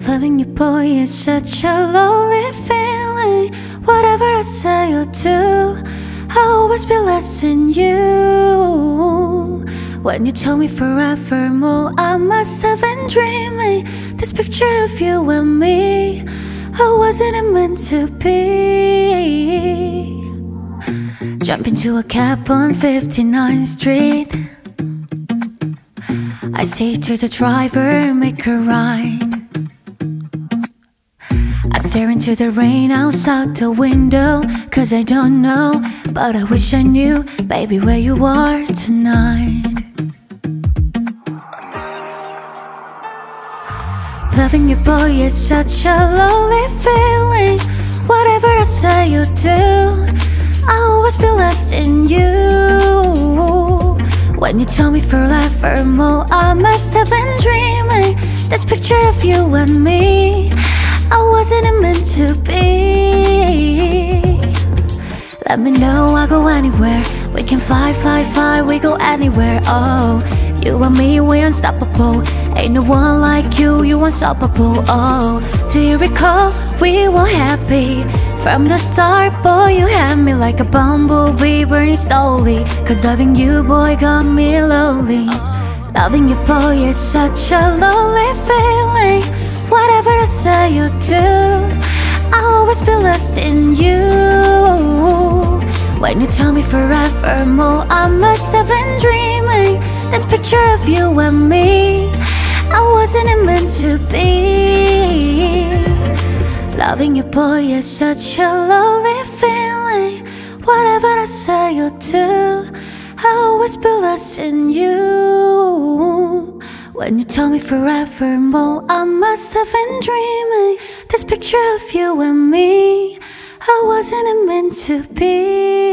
Loving you, boy, is such a lonely feeling. Whatever I say or do, I'll always be less than you. When you told me forevermore, I must have been dreaming. This picture of you and me, I wasn't meant to be. Jump into a cab on 59th Street. I say to the driver, make a ride. I stare into the rain outside the window, cause I don't know, but I wish I knew, baby, where you are tonight. Loving you, boy, is such a lonely feeling. Whatever I say or do, I'll always be lost in you. When you told me forevermore, I must have been dreaming. This picture of you and me, I wasn't meant to be. Let me know, I'll go anywhere. We can fly, fly, fly, we go anywhere. Oh, you and me, we're unstoppable. Ain't no one like you, you unstoppable. Oh, do you recall, we were happy from the start, boy, you had me like a bumblebee, burning slowly. Cause loving you, boy, got me lonely. Loving you, boy, is such a lonely feeling. Whatever I say or do, I'll always be lost in you. When you told me forevermore, I must have been dreaming. This picture of you and me, I wasn't meant to be. Loving you, boy, is such a lonely feeling. Whatever I say or do, I'll always be lost in you. When you told me forevermore, I must have been dreaming. This picture of you and me, I wasn't meant to be.